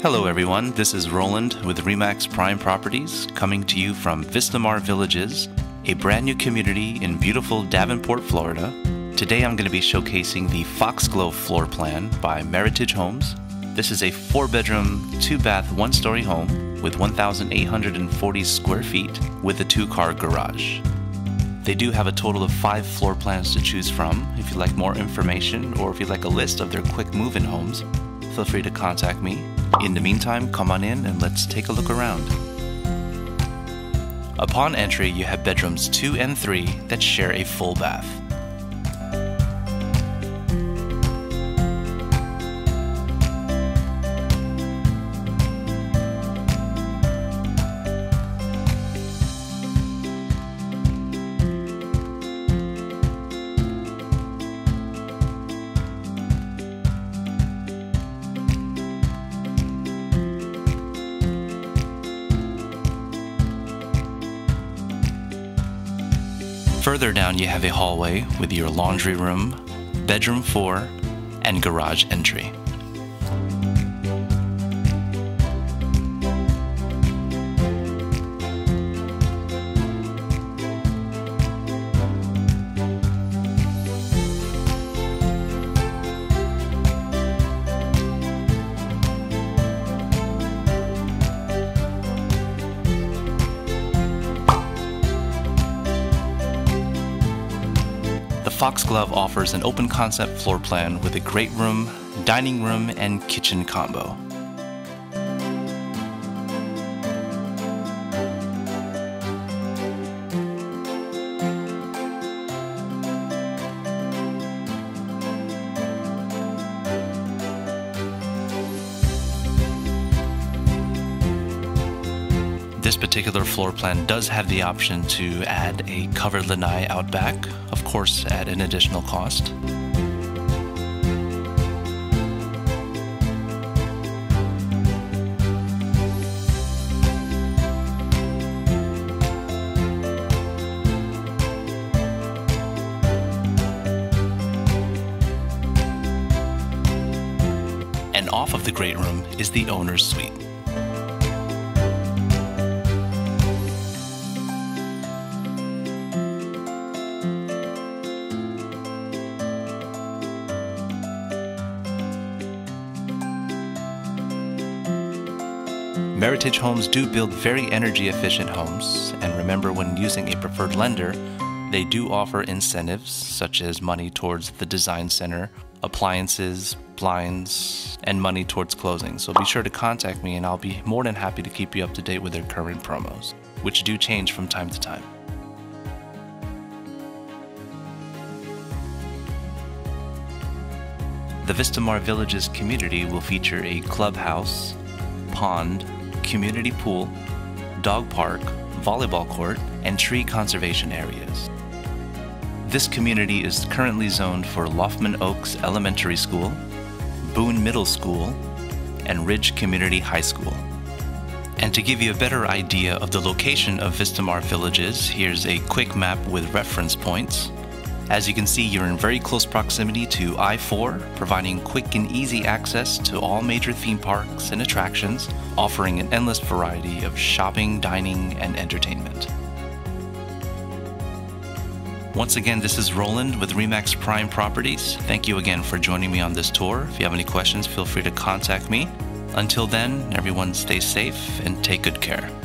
Hello everyone, this is Roland with RE/MAX Prime Properties, coming to you from Vistamar Villages, a brand new community in beautiful Davenport, Florida. Today I'm going to be showcasing the Foxglove floor plan by Meritage Homes. This is a 4-bedroom, 2-bath, 1-story home with 1,840 square feet with a 2-car garage. They do have a total of 5 floor plans to choose from. If you'd like more information or if you'd like a list of their quick move-in homes, feel free to contact me. In the meantime, come on in and let's take a look around. Upon entry, you have bedrooms 2 and 3 that share a full bath. Further down, you have a hallway with your laundry room, bedroom 4, and garage entry. Foxglove offers an open concept floor plan with a great room, dining room, and kitchen combo. This particular floor plan does have the option to add a covered lanai out back, of course at an additional cost. And off of the great room is the owner's suite. Meritage Homes do build very energy efficient homes, and remember, when using a preferred lender, they do offer incentives such as money towards the design center, appliances, blinds, and money towards closing. So be sure to contact me and I'll be more than happy to keep you up to date with their current promos, which do change from time to time. The Vistamar Villages community will feature a clubhouse, pond, community pool, dog park, volleyball court, and tree conservation areas. This community is currently zoned for Loughman Oaks Elementary School, Boone Middle School, and Ridge Community High School. And to give you a better idea of the location of Vistamar Villages, here's a quick map with reference points. As you can see, you're in very close proximity to I-4, providing quick and easy access to all major theme parks and attractions, offering an endless variety of shopping, dining, and entertainment. Once again, this is Roland with RE/MAX Prime Properties. Thank you again for joining me on this tour. If you have any questions, feel free to contact me. Until then, everyone stay safe and take good care.